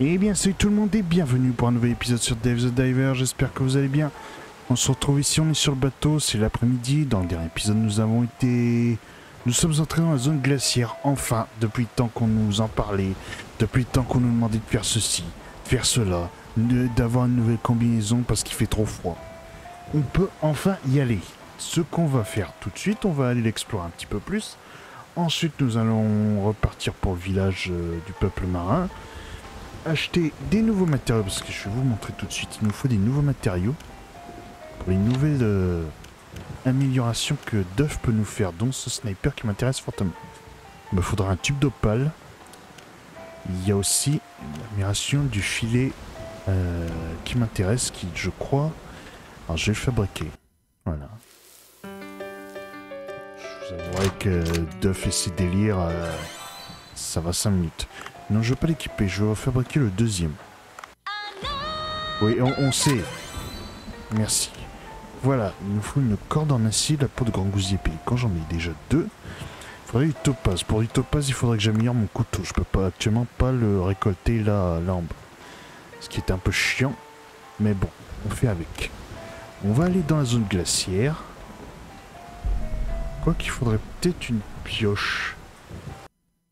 Et bien salut tout le monde et bienvenue pour un nouvel épisode sur Dave the Diver, j'espère que vous allez bien. On se retrouve ici, on est sur le bateau, c'est l'après-midi. Dans le dernier épisode nous sommes entrés dans la zone glaciaire, enfin, depuis le temps qu'on nous en parlait, depuis le temps qu'on nous demandait de faire ceci, de faire cela, d'avoir une nouvelle combinaison parce qu'il fait trop froid. On peut enfin y aller. Ce qu'on va faire tout de suite, on va aller l'explorer un petit peu plus. Ensuite nous allons repartir pour le village du peuple marin. Acheter des nouveaux matériaux, parce que je vais vous montrer tout de suite, il nous faut des nouveaux matériaux pour les nouvelles améliorations que Duff peut nous faire, dont ce sniper qui m'intéresse fortement. Il me faudra un tube d'opale, il y a aussi l'amélioration du filet qui m'intéresse, qui je crois, alors je vais le fabriquer, voilà. Je vous avouerai que Duff et ses délires, ça va 5 minutes. Non, je veux pas l'équiper, je vais fabriquer le deuxième. Oui, on sait. Merci. Voilà, il nous faut une corde en acier, la peau de grand gousier payé. Quand j'en ai déjà 2, il faudrait du topaz. Pour du topaz, il faudrait que j'améliore mon couteau. Je peux pas actuellement pas le récolter là en bas. Ce qui est un peu chiant, mais bon, on fait avec. On va aller dans la zone glaciaire. Quoi qu'il faudrait peut-être une pioche.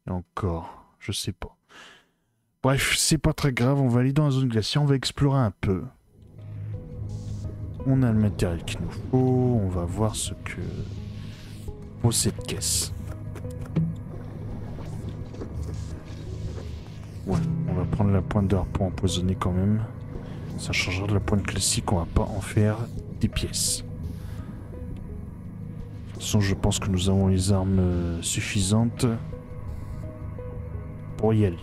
Et encore, je sais pas. Bref, c'est pas très grave, on va aller dans la zone glaciaire, on va explorer un peu. On a le matériel qu'il nous faut, on va voir ce que vaut cette caisse. Ouais, on va prendre la pointe d'or pour empoisonner quand même. Ça changera de la pointe classique, on va pas en faire des pièces. De toute façon, je pense que nous avons les armes suffisantes pour y aller.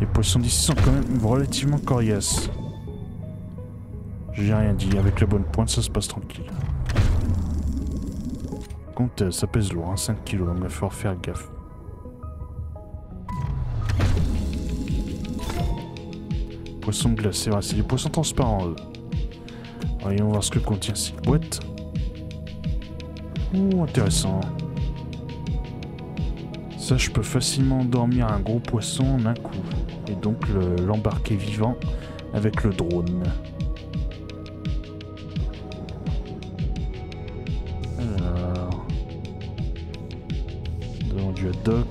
Les poissons d'ici sont quand même relativement coriaces. J'ai rien dit, avec la bonne pointe ça se passe tranquille. Par contre ça pèse lourd, hein, 5 kilos, donc il va falloir faire gaffe. Poissons de glace, c'est vrai, c'est des poissons transparents eux. Voyons voir ce que contient cette boîte. Ouh, intéressant. Ça je peux facilement endormir un gros poisson en un coup. Et donc l'embarquer vivant avec le drone. Alors... devant du hot dog.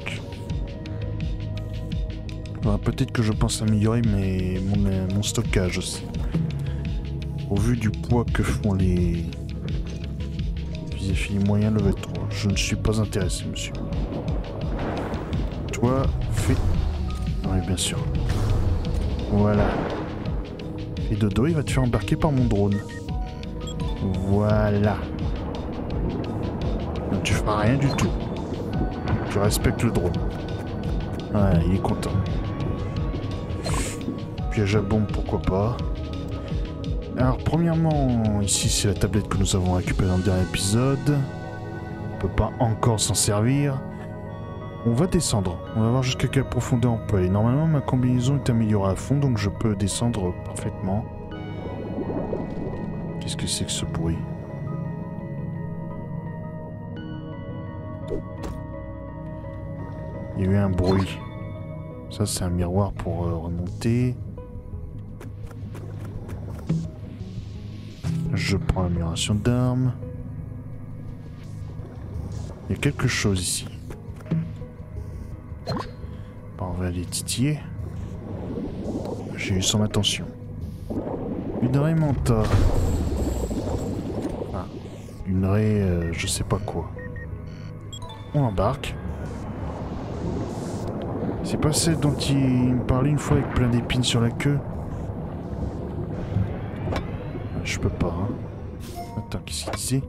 Enfin, peut-être que je pense améliorer mon stockage aussi. Au vu du poids que font les... visées filles moyen level 3. Je ne suis pas intéressé monsieur. Toi, fais... oui, bien sûr. Voilà. Et dodo, il va te faire embarquer par mon drone. Voilà. Donc, tu feras rien du tout. Tu respectes le drone. Ouais, il est content. Piège à bombe, pourquoi pas. Alors, premièrement, ici, c'est la tablette que nous avons récupérée dans le dernier épisode. On peut pas encore s'en servir. On va descendre, on va voir jusqu'à quelle profondeur on peut aller. Normalement ma combinaison est améliorée à fond donc je peux descendre parfaitement. Qu'est-ce que c'est que ce bruit? Il y a eu un bruit. Ça c'est un miroir pour remonter. Je prends l'amélioration d'armes. Il y a quelque chose ici. On va aller titiller. J'ai eu son attention. Une raie manta. Ah, une raie, je sais pas quoi. On embarque. C'est pas celle dont il me parlait une fois avec plein d'épines sur la queue. Je peux pas. Hein. Attends, qu'est-ce qu'il disait?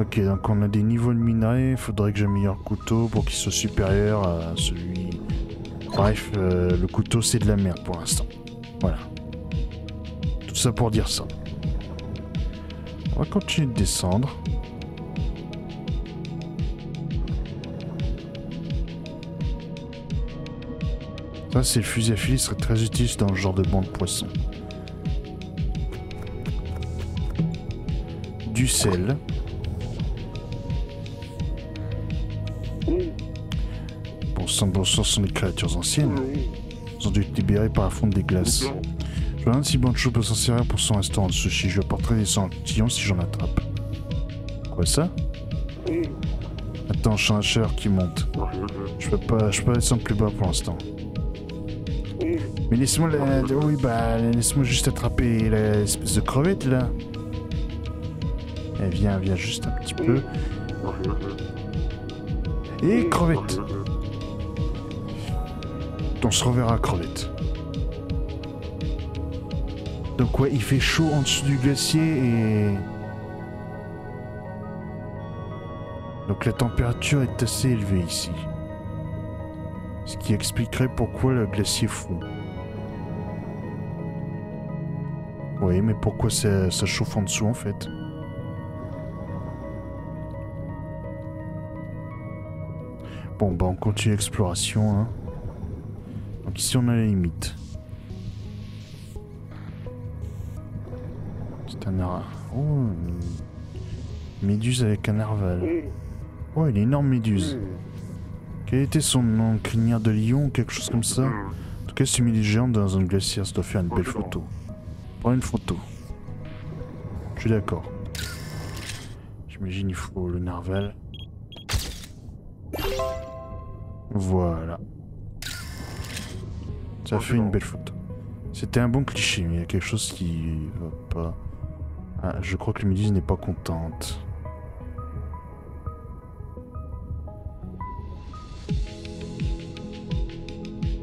Ok, donc on a des niveaux de minerais, il faudrait que j'améliore le couteau pour qu'il soit supérieur à celui... Bref, le couteau c'est de la merde pour l'instant. Voilà. Tout ça pour dire ça. On va continuer de descendre. Ça c'est le fusil à fil, il serait très utile dans le genre de banc de poisson. Du sel. créatures anciennes. Ils ont dû être libérés par la fonte des glaces. Je me demande si Bancho peut s'en servir pour son restaurant de sushi. Je vais porter des échantillons si j'en attrape. Quoi ça? Attends, je suis un cher qui monte. Je peux pas descendre plus bas pour l'instant. Mais laisse-moi la... Oui, bah, laisse-moi juste attraper l'espèce de crevette, là. Eh, viens juste un petit peu. Et crevette. On se reverra, crevette. Donc ouais, il fait chaud en dessous du glacier et... Donc la température est assez élevée ici. Ce qui expliquerait pourquoi le glacier fond. Oui, mais pourquoi ça chauffe en dessous en fait? Bon, bah on continue l'exploration, hein. Donc ici on a la limite. C'est un ara... Oh, une méduse avec un narval. Oh, une énorme méduse. Quel était son nom? Crinière de lion, quelque chose comme ça? En tout cas, c'est une géante dans un glacier, ça doit faire une belle photo. Prends une photo. Je suis d'accord. J'imagine il faut le narval. Voilà. Ça fait une belle photo. C'était un bon cliché, mais il y a quelque chose qui va pas... Ah, je crois que le méduse n'est pas contente.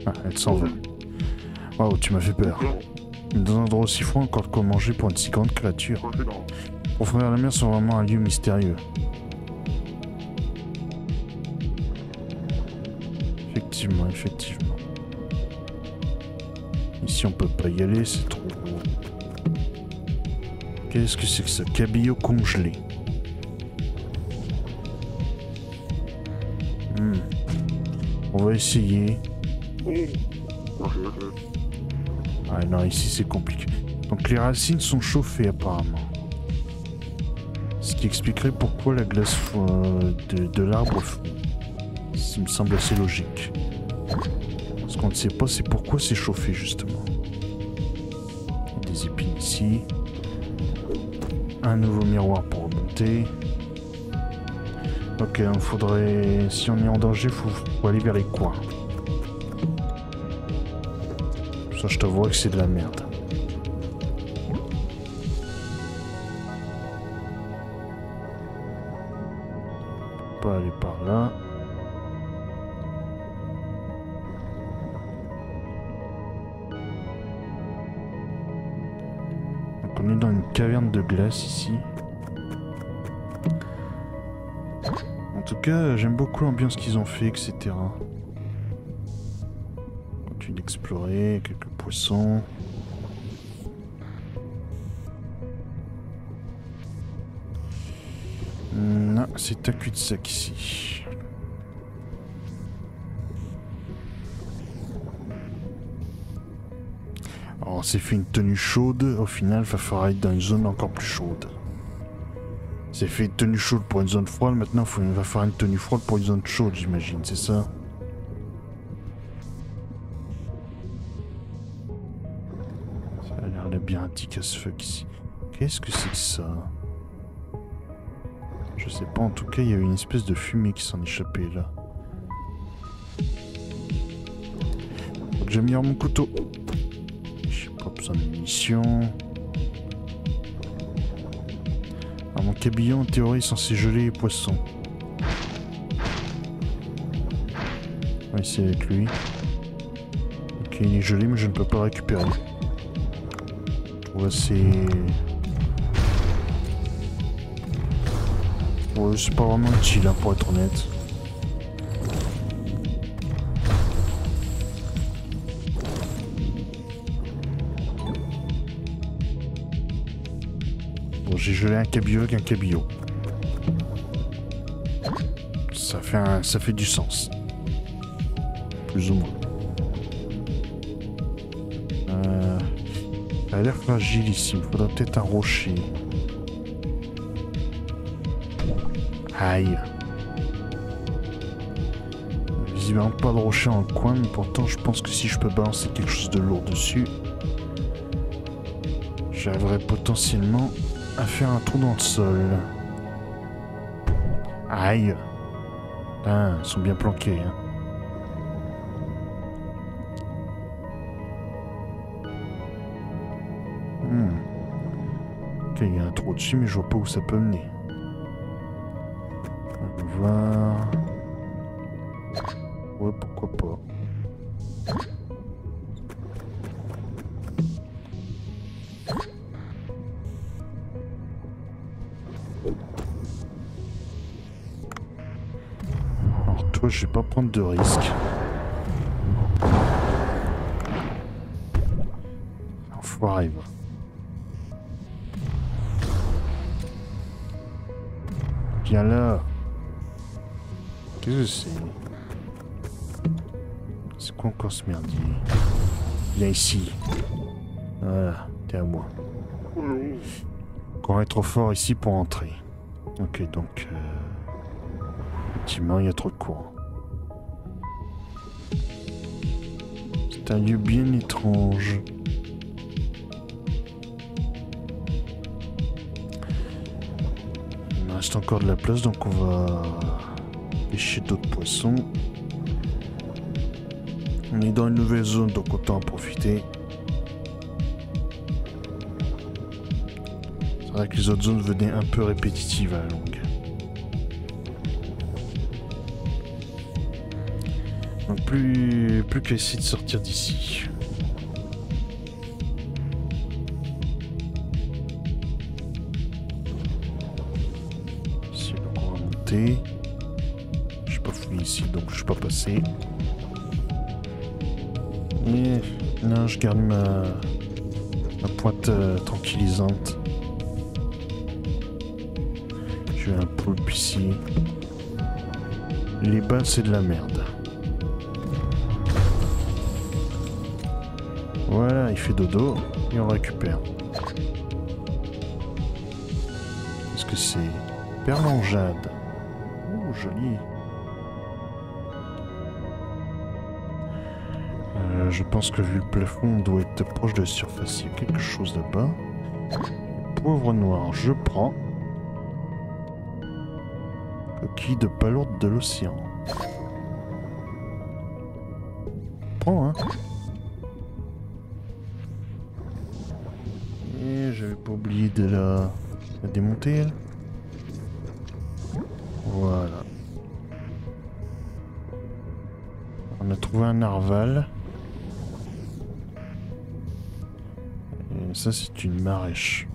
Ah, elle s'en va. Waouh, tu m'as fait peur. Dans un endroit aussi froid, encore quoi manger pour une si grande créature. Les profondeurs de la mer sont vraiment un lieu mystérieux. Effectivement. Ici, on peut pas y aller, c'est trop gros. Qu'est-ce que c'est que ça? Cabillaud congelé. On va essayer. Ah non, ici c'est compliqué. Donc les racines sont chauffées apparemment. Ce qui expliquerait pourquoi la glace de l'arbre fond. Ça me semble assez logique. Ce qu'on ne sait pas, c'est pourquoi c'est chauffé justement. Des épines ici. Un nouveau miroir pour remonter. Ok, il faudrait... Si on est en danger, faut aller vers les coins. Ça, je te vois que c'est de la merde. On peut aller par là. Donc on est dans une caverne de glace ici. En tout cas, j'aime beaucoup l'ambiance qu'ils ont fait, etc. On continue d'explorer, quelques poissons. Non, c'est un cul-de-sac ici. Alors, on s'est fait une tenue chaude, au final, il va falloir être dans une zone encore plus chaude. C'est fait une tenue chaude pour une zone froide, maintenant il va falloir une tenue froide pour une zone chaude, j'imagine, c'est ça? Ça a l'air de bien un petit casse-fuck ici. Qu'est-ce que c'est que ça? Je sais pas, en tout cas, il y a eu une espèce de fumée qui s'en échappait là. Faut que j'améliore mon couteau. J'ai pas besoin de munitions. Mon cabillon en théorie est censé geler les poissons. On va essayer avec lui. Ok, il est gelé mais je ne peux pas le récupérer. Je trouve assez... Ouais, c'est pas vraiment utile hein, pour être honnête. J'ai gelé un cabillaud avec un cabillaud. Ça fait du sens. Plus ou moins. Ça a l'air fragile ici. Il faudrait peut-être un rocher. Aïe. visiblement pas broché en coin, mais pourtant je pense que si je peux balancer quelque chose de lourd dessus, j'arriverai potentiellement à faire un trou dans le sol. Aïe! Ah, ils sont bien planqués, hein. Ok, il y a un trou dessus, mais je vois pas où ça peut mener. On va voir... Ouais, pourquoi pas. Alors toi, je vais pas prendre de risque. Enfoiré, va. Viens là. Qu'est-ce que c'est? C'est quoi encore ce merdier? Viens ici. Voilà, t'es à moi. Encore trop fort ici pour entrer. Ok, donc... effectivement, il y a trop de courant. C'est un lieu bien étrange. Il reste encore de la place, donc on va... pêcher d'autres poissons. On est dans une nouvelle zone, donc autant en profiter. C'est vrai que les autres zones venaient un peu répétitives à la longue. Donc plus qu'à essayer de sortir d'ici. Ici, donc on va monter. Je suis pas fouillé ici, donc je suis pas passé. Mais là, je garde ma pointe tranquillisante. J'ai un poulpe ici. Les balles, c'est de la merde. Voilà, il fait dodo et on récupère. Qu'est-ce que c'est? Perle en jade. Ouh, joli. Je pense que vu le plafond, on doit être proche de la surface. Il y a quelque chose là-bas. Poivre noir, je prends. Coquille de palourde de l'océan. Prends, hein. Et j'avais pas oublié de la démonter, elle. Voilà. On a trouvé un narval. Ça, c'est une marèche.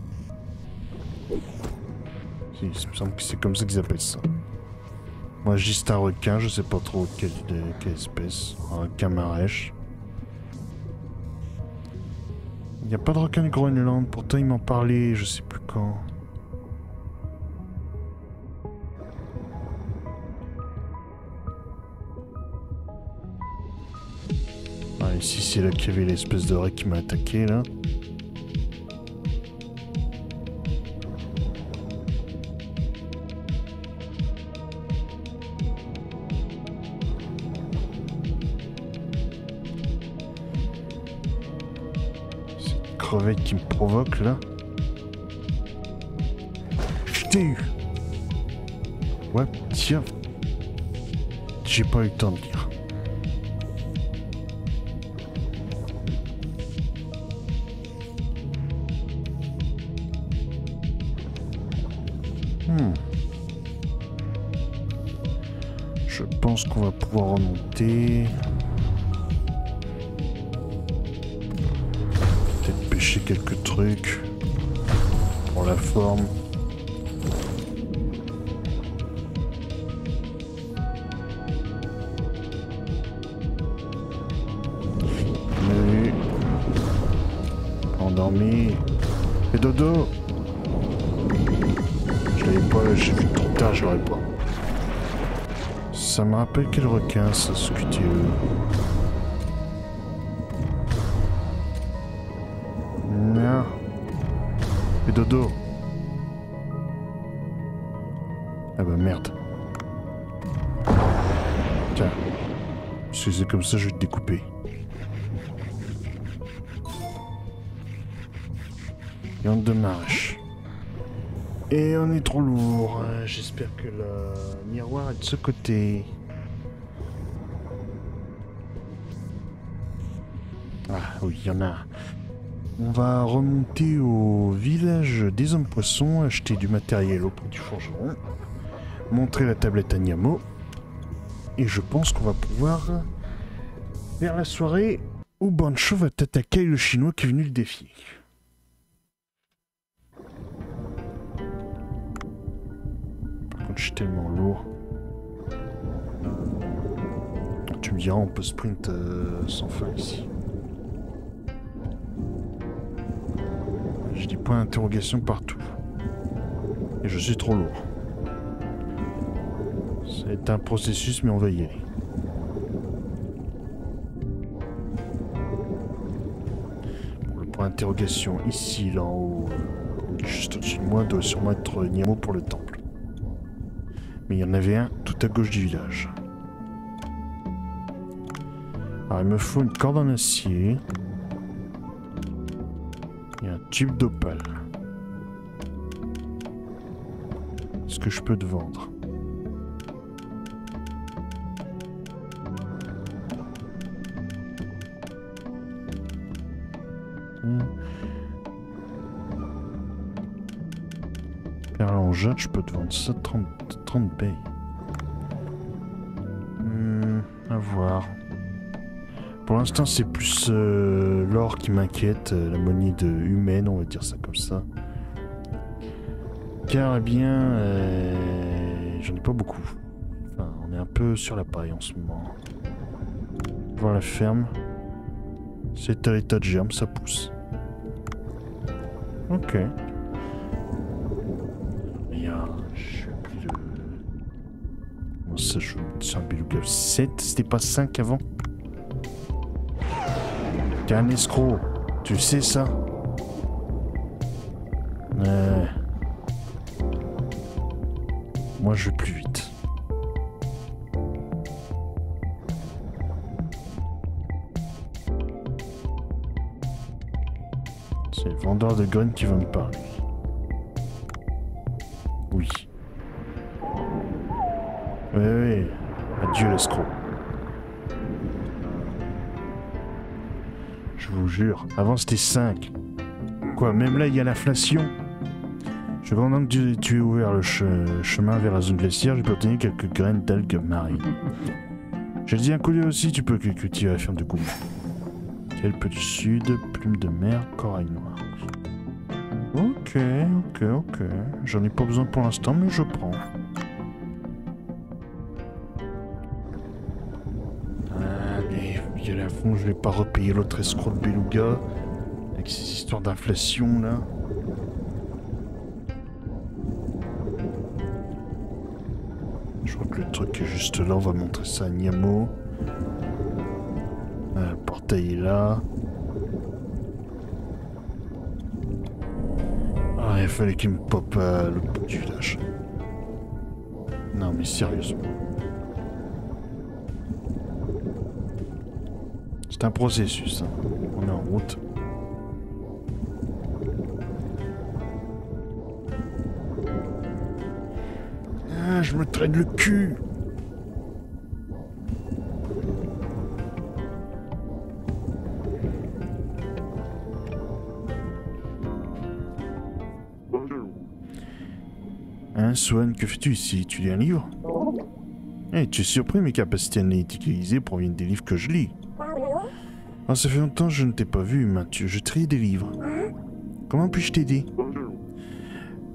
Il me semble que c'est comme ça qu'ils appellent ça. Moi, je dis c'est un requin, je sais pas trop quelle espèce. Un requin marèche. Il n'y a pas de requin de Groenland, pourtant ils m'en parlaient, je sais plus quand. Ah, ici, c'est là qu'il y avait l'espèce de raie qui m'a attaqué, là. Crevette qui me provoque là. Je t'ai eu. Ouais, tiens. J'ai pas eu le temps de lire. Je pense qu'on va pouvoir remonter. Quelques trucs pour la forme. Menu. Endormi. Et dodo. Je l'avais pas, j'ai vu trop tard, je l'aurais pas. Ça me rappelle quel requin ça, ce QTE. Et dodo. Ah bah merde. Tiens. C'est comme ça que je vais te découper. Et on démarche. Et on est trop lourd. J'espère que le miroir est de ce côté. Ah oui, il y en a. On va remonter au village des hommes-poissons, acheter du matériel auprès du forgeron, montrer la tablette à Niamo. Et je pense qu'on va pouvoir, vers la soirée, où Bancho va t'attaquer le chinois qui est venu le défier. Par contre, je suis tellement lourd. Tu me diras, on peut sprint sans fin ici. J'ai des points d'interrogation partout. Et je suis trop lourd. C'est un processus, mais on va y aller. Bon, le point d'interrogation ici, là en haut, juste au-dessus de moi, doit sûrement être Niamo pour le temple. Mais il y en avait un tout à gauche du village. Alors il me faut une corde en acier. Et un tube d'opale. Est-ce que je peux te vendre ? Je peux te vendre ça 30 baies. À voir. Pour l'instant, c'est plus l'or qui m'inquiète, la monnaie humaine, on va dire ça comme ça. Car eh bien, j'en ai pas beaucoup. Enfin, on est un peu sur la paille en ce moment. Voir la ferme. C'est à l'état de germe, ça pousse. Ok. Ça, je suis un beluga 7, c'était pas 5 avant. T'es un escroc, tu sais ça. Moi je vais plus vite. C'est le vendeur de graines qui va me parler. Oui. Oui, adieu l'escroc. Je vous jure, avant c'était 5. Quoi, même là il y a l'inflation. Je vais en que tu aies ouvert le chemin vers la zone glaciaire, j'ai obtenu quelques graines d'algues marines. J'ai dit un coup d'œil aussi, tu peux cultiver la ferme de Goumou. Kelpe du sud, plume de mer, corail noir. Ok. J'en ai pas besoin pour l'instant, mais je prends. À fond, je vais pas repayer l'autre escroc de Beluga avec ces histoires d'inflation là. Je crois que le truc est juste là. On va montrer ça à Niamo. Le portail est là. Ah, il fallait qu'il me pop à l'autre bout du village. Non, mais sérieusement. C'est un processus, hein. On est en route. Ah, je me traîne le cul. Hein, Swan, que fais-tu ici? Tu lis un livre? Eh, tu es surpris, mes capacités analytiques utilisées proviennent des livres que je lis. Oh, ça fait longtemps que je ne t'ai pas vu, Mathieu. Je trie des livres. Comment puis-je t'aider?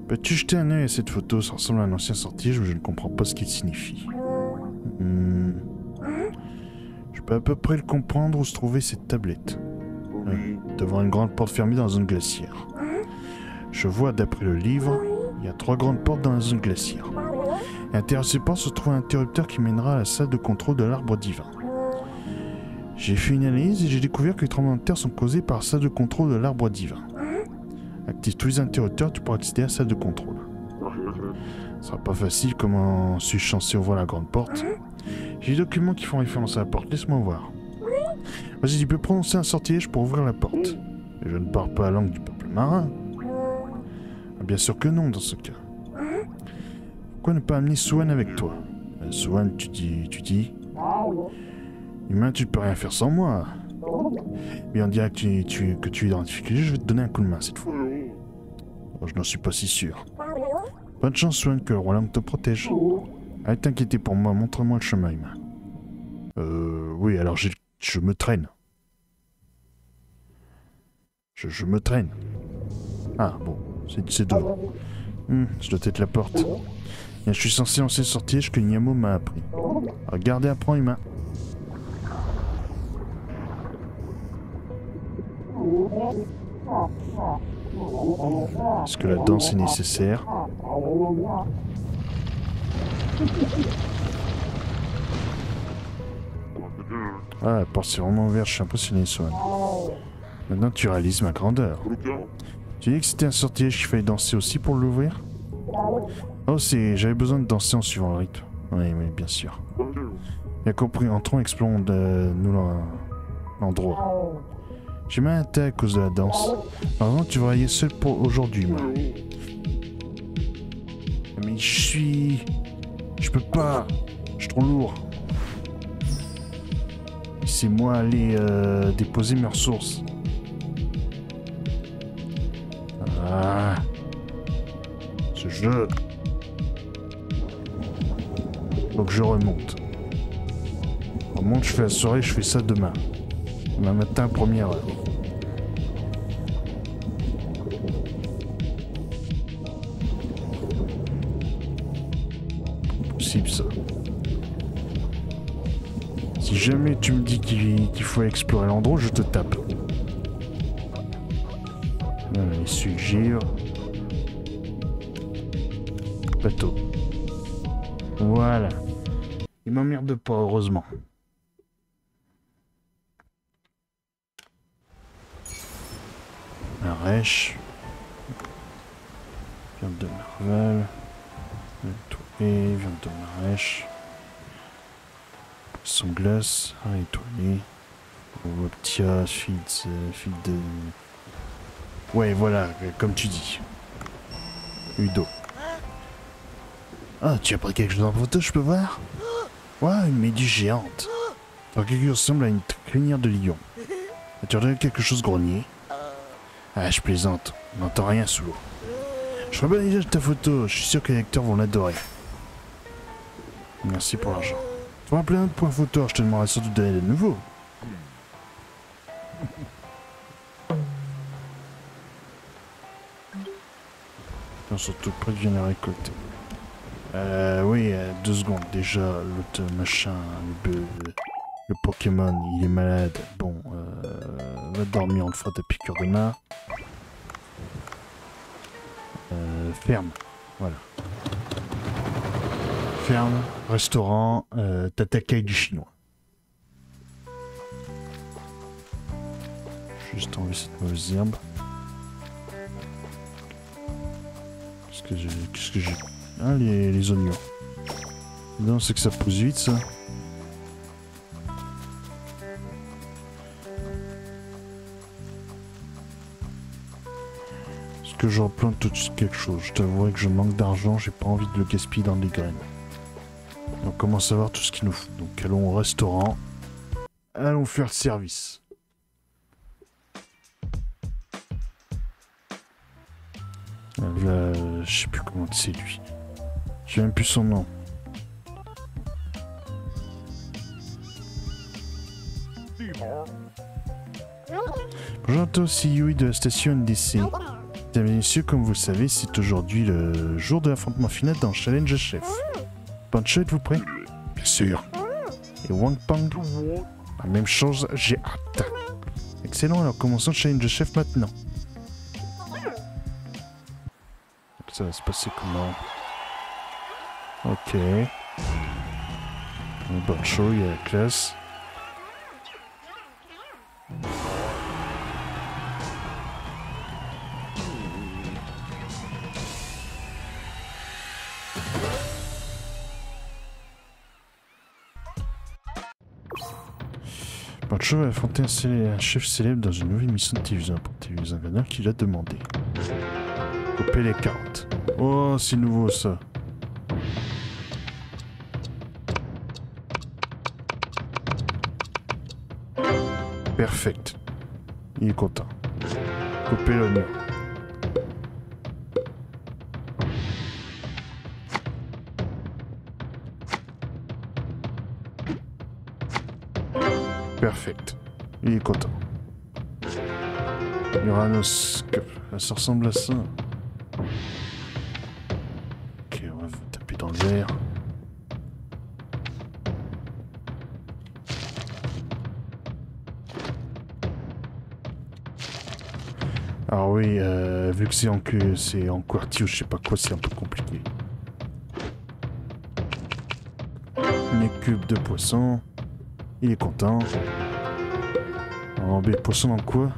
Peux-tu jeter un œil à cette photo? Ça ressemble à un ancien sortilège, mais je ne comprends pas ce qu'il signifie. Je peux à peu près le comprendre où se trouvait cette tablette. Devant une grande porte fermée dans la zone glaciaire. Je vois, d'après le livre, il y a 3 grandes portes dans la zone glaciaire. Et à l'intérieur de ces portes se trouve un interrupteur qui mènera à la salle de contrôle de l'arbre divin. J'ai fait une analyse et j'ai découvert que les tremblements de terre sont causés par la salle de contrôle de l'arbre divin. Active tous les interrupteurs, tu pourras accéder à la salle de contrôle. Ce sera pas facile, comment suis-je censé ouvrir la grande porte? J'ai des documents qui font référence à la porte, laisse-moi voir. Vas-y, tu peux prononcer un sortilège pour ouvrir la porte. Et je ne parle pas la langue du peuple marin. Bien sûr que non, dans ce cas. Pourquoi ne pas amener Swan avec toi? Swan, tu dis... Humain, tu ne peux rien faire sans moi. Mais on dirait que tu es dans la difficulté, je vais te donner un coup de main cette fois. Oh, je n'en suis pas si sûr. Bonne chance, Swan, que le roi Lang te protège. Allez, t'inquiéter pour moi, montre-moi le chemin, humain. Oui, alors je me traîne. Je me traîne. Ah, bon, c'est devant. Je dois être la porte. Et je suis censé lancer le sortilège que Niamo m'a appris. Regardez, apprends, humain. Est-ce que la danse est nécessaire? Ah, la porte s'est vraiment ouverte, je suis impressionné, Swan. Maintenant tu réalises ma grandeur. Tu dis que c'était un sortilège qu'il fallait danser aussi pour l'ouvrir? Oh, c'est... J'avais besoin de danser en suivant le rythme. Oui, bien sûr. Bien compris, entrons, explorons l'endroit. J'ai mal à à cause de la danse. Normalement, tu vas y aller seul pour aujourd'hui, moi. Mais je peux pas. Je suis trop lourd. C'est moi aller déposer mes ressources. Ah. Ce jeu. Donc je remonte. Je fais la soirée, je fais ça demain. Demain matin, première heure. Possible ça. Si jamais tu me dis qu'il faut explorer l'endroit, je te tape. Les sugères. Bateau. Voilà. Il m'emmerde pas, heureusement. Arèche. Viande de narval. Étoilé, viande de marèche. Poisson glace, étoilé. Optia, fil de... Ouais, voilà, comme tu dis. Udo. Ah, tu as pris quelque chose en photo, je peux voir? Ouais, une méduse géante. Alors, quelque chose ressemble à une crinière de lion. As-tu entendu quelque chose grogner? Ah, je plaisante. On n'entend rien sous l'eau. Je ferai pas déjà ta photo. Je suis sûr que les lecteurs vont l'adorer. Merci pour l'argent. Tu vas appeler un autre point photo. Je te demanderai surtout d'aller de nouveau. Surtout près de venir récolter. Oui, 2 secondes. Déjà, l'autre machin, le Pokémon, il est malade. Bon, va dormir, on le fera ta piqûre demain. Ferme. Voilà. Ferme, restaurant, tatakaï du chinois. Juste enlever cette mauvaise herbe. Qu'est-ce que j'ai... Ah, les oignons. Non, c'est que ça pousse vite, ça. Est-ce que je replante tout de suite quelque chose? Je t'avouerai que je manque d'argent, j'ai pas envie de le gaspiller dans des graines. Donc, comment savoir tout ce qu'il nous faut? Donc, allons au restaurant. Allons faire le service. Là, je sais plus comment c'est lui. J'ai même plus son nom. Bonjour à tous, CEO de la station NDC. Mesdames et messieurs, comme vous le savez, c'est aujourd'hui le jour de l'affrontement final dans Challenge Chef. Bancho, êtes-vous prêt? Bien sûr. Et Wang Pang? La même chose, j'ai hâte. Excellent, alors commençons Challenge Chef maintenant. Ça va se passer comment? Ok. Le Bancho, il y a la classe. Bancho a affronté un chef célèbre dans une nouvelle émission de télévision pour téléviser un gagnant qui l'a demandé. Couper les cartes. Oh, c'est nouveau ça. Perfect. Il est content. Couper l'oignon. Perfect. Il est content. Uranoscope. Ça ressemble à ça. Ok, on va taper dans le verre. Alors oui, vu que c'est en QWERTY ou je sais pas quoi, c'est un peu compliqué. Les cubes de poisson. Il est content. On embête le poisson dans quoi?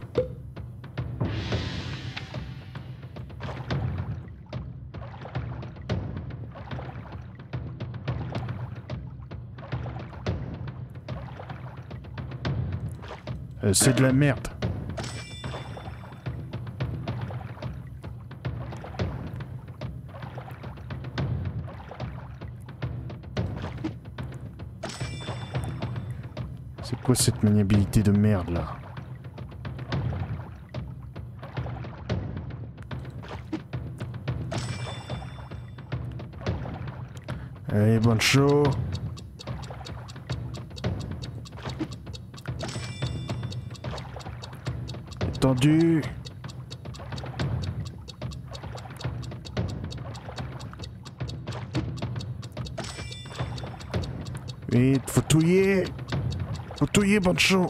C'est de la merde. C'est quoi cette maniabilité de merde là? Allez, bonne show. Tendu. Vite, faut touiller. Faut touiller, Bancho.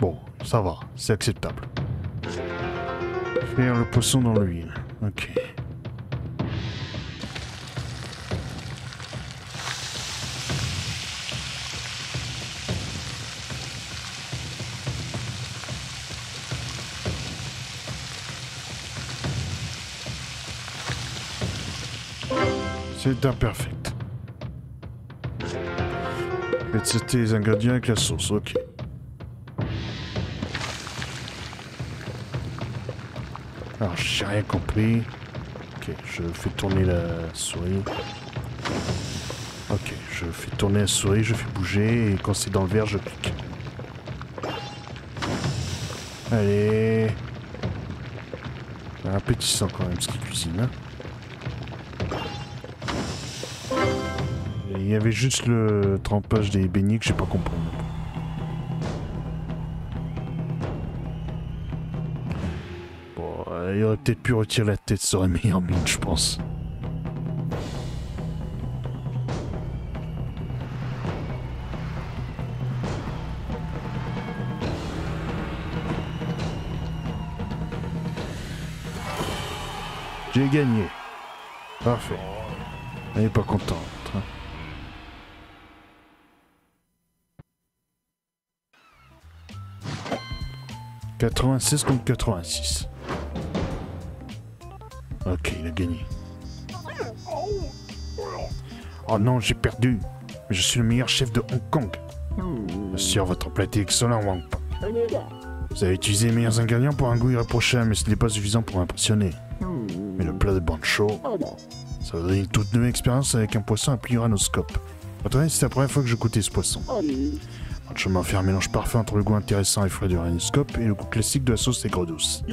Bon, ça va, c'est acceptable. Faire le poisson dans l'huile. Ok. C'est imperfect. Et c'était les ingrédients avec la sauce, ok. Alors j'ai rien compris. Ok, je fais tourner la souris. Ok, je fais tourner la souris, je fais bouger et quand c'est dans le verre, je clique. Allez. C'est appétissant quand même ce qu'il cuisine, hein. Il y avait juste le trempage des beignets que j'ai pas compris. Bon, il aurait peut-être pu retirer la tête, ça aurait mis en mine, je pense. J'ai gagné. Parfait. Elle est pas contente. Hein. « 86 contre 86. » Ok, il a gagné. Oh non, j'ai perdu. Je suis le meilleur chef de Hong Kong. Monsieur, votre plat est excellent, Wang Pang. Vous avez utilisé les meilleurs ingrédients pour un goût irréprochable, mais ce n'est pas suffisant pour m'impressionner. Mais le plat de Bancho, ça va donner une toute nouvelle expérience avec un poisson appelé Uranoscope. Attendez, c'est la première fois que je goûtais ce poisson. Je m'en fais un mélange parfait entre le goût intéressant et frais de Uranoscope et le goût classique de la sauce aigre douce.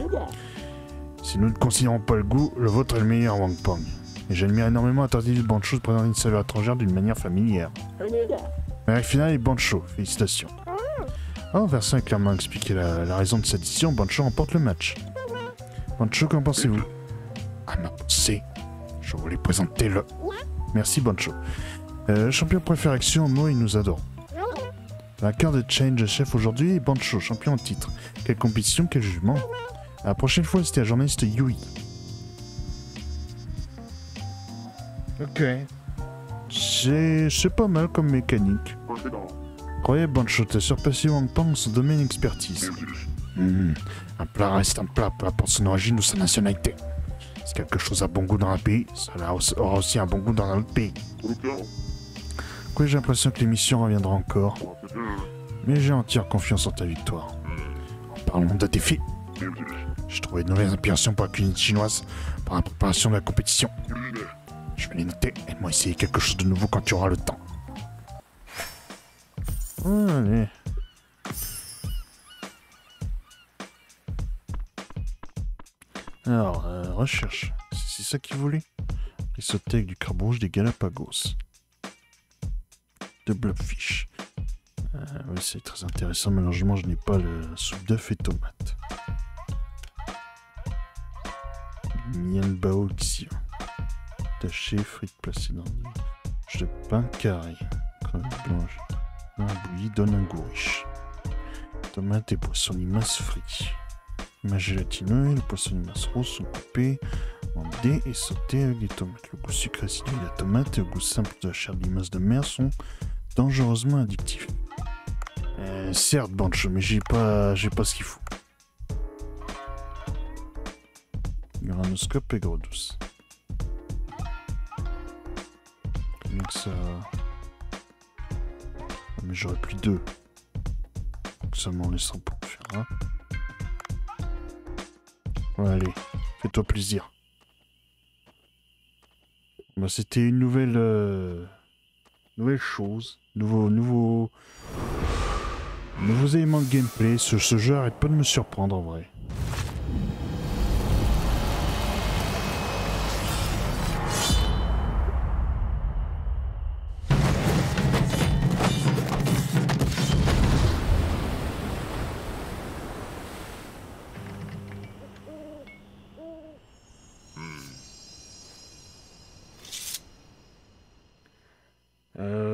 Si nous ne considérons pas le goût, le vôtre est le meilleur, Wang Pang. Et j'admire énormément la tentative de Bancho de présenter une saveur étrangère d'une manière familière. La finale est Bancho, félicitations. Oh, Vincent a clairement expliqué la raison de cette décision, Bancho remporte le match. Bancho, qu'en pensez-vous? Ah non, c'est... Je voulais présenter le... Merci Bancho. Champion préférection, moi, il nous adore. Vainqueur de Change Chef aujourd'hui, Bancho, champion en titre. Quelle compétition, quel jugement. À la prochaine fois, c'était la journaliste Yui. Ok. C'est pas mal comme mécanique. Croyez, Bancho, t'as surpassé Wang Pang dans son domaine expertise. Un plat reste un plat, peu importe son origine ou sa nationalité. Si quelque chose a bon goût dans un pays, ça aura aussi un bon goût dans un autre pays. Pourquoi j'ai l'impression que l'émission reviendra encore? Mais j'ai entière confiance en ta victoire. En parlant de défi, j'ai trouvé de nouvelles inspirations pour la cuisine chinoise pour la préparation de la compétition. Je vais les noter et moi essayer quelque chose de nouveau quand tu auras le temps. Allez. Alors, recherche. C'est ça qu'il voulait? Les sautés avec du crabe rouge des Galapagos. De blobfish. Oui, c'est très intéressant. Malheureusement, je n'ai pas la soupe d'œuf et tomate. Mian bao xiao. Taché, frites placées dans le jus de pain carré. Crevette blanche. Un bouilli donne un goût riche. Tomates et poissons limaces frits. Ma gélatineux et le poisson limace rose sont coupés en dés et sautés avec des tomates. Le goût sucré acidé de la tomate et le goût simple de la chair de limace de mer sont dangereusement addictifs. Certes, Bancho, mais j'ai pas ce qu'il faut. Uranoscope et gros douce. Donc ça... Mais j'aurais plus deux. Donc ça m'en laisse un pour faire un. Ouais, allez, fais-toi plaisir. Bah, c'était une nouvelle... nouvelle chose. Nouveaux éléments de gameplay. Ce jeu arrête pas de me surprendre en vrai.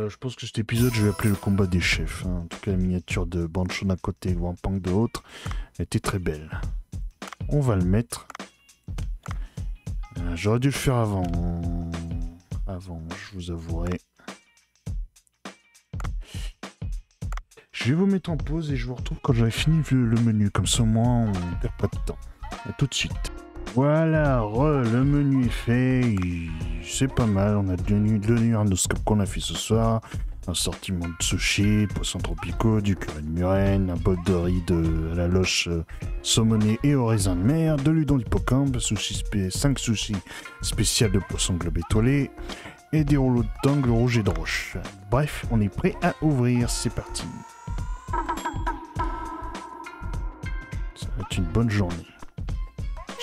Je pense que cet épisode, je vais appeler le combat des chefs. En tout cas, la miniature de Bancho d'un côté et Wang Pang de l'autre était très belle. On va le mettre. J'aurais dû le faire avant, je vous avouerai. Je vais vous mettre en pause et je vous retrouve quand j'aurai fini le menu. Comme ça, au moins, on ne perd pas de temps. A tout de suite. Voilà, le menu est fait, c'est pas mal, on a deux nuits Uranoscope qu'on a fait ce soir, un sortiment de sushi, poissons tropicaux, du curry de murène, un bol de riz à la loche saumonée et au raisin de mer, de l'udon d'hippocampe, 5 sushis spéciales de poissons globe étoilé et des rouleaux d'angle rouge et de roche. Bref, on est prêt à ouvrir, c'est parti. Ça va être une bonne journée.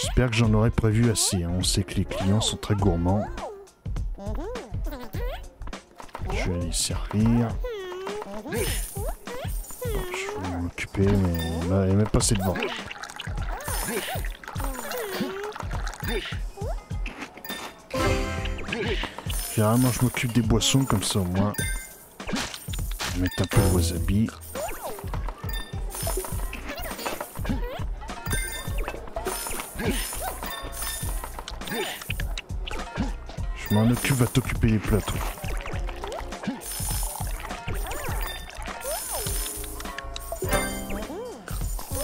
J'espère que j'en aurai prévu assez, on sait que les clients sont très gourmands. Je vais les servir. Bon, je vais m'en occuper, mais là, elle est même passée devant. Généralement, je m'occupe des boissons, comme ça au moins. Je vais mettre un peu de wasabi. Je m'en occupe, va t'occuper les plateaux.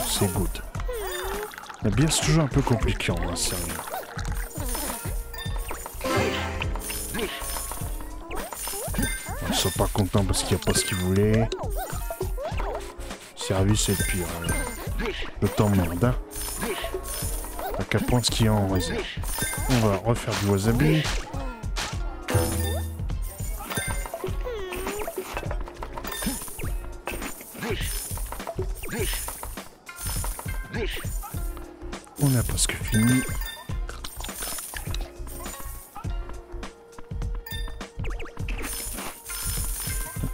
C'est good. La bière c'est toujours un peu compliqué en vrai, sérieux. On ne sera pas content parce qu'il n'y a pas ce qu'il voulait. Service est le pire. Je t'emmerde, hein. T'as qu'à prendre ce qu'il y a en réserve. On va refaire du wasabi. On a presque fini.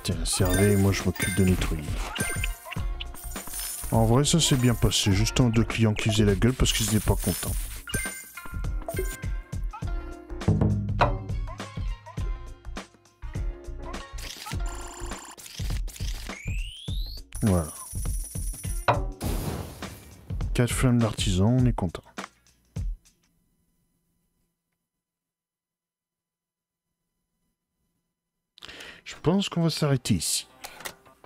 Tiens, servez, moi je m'occupe de nettoyer. En vrai, ça s'est bien passé. Juste un deux clients qui faisaient la gueule parce qu'ils n'étaient pas contents. Voilà. 4 flammes d'artisan, on est content. Je pense qu'on va s'arrêter ici.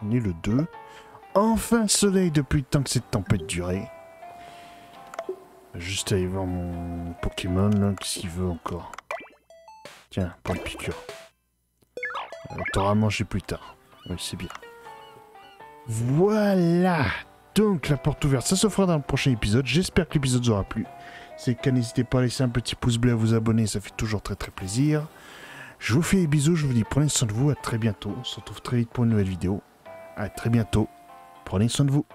On est le 2. Enfin soleil depuis le temps que cette tempête durait. Juste aller voir mon Pokémon là, qu'est-ce qu'il veut encore? Tiens, pas de piqûre. T'auras mangé plus tard. Oui, c'est bien. Voilà. Donc, la porte ouverte, ça se fera dans le prochain épisode. J'espère que l'épisode vous aura plu. C'est que n'hésitez pas à laisser un petit pouce bleu, à vous abonner, ça fait toujours très plaisir. Je vous fais des bisous, je vous dis prenez soin de vous, à très bientôt. On se retrouve très vite pour une nouvelle vidéo. À très bientôt. Prenez soin de vous.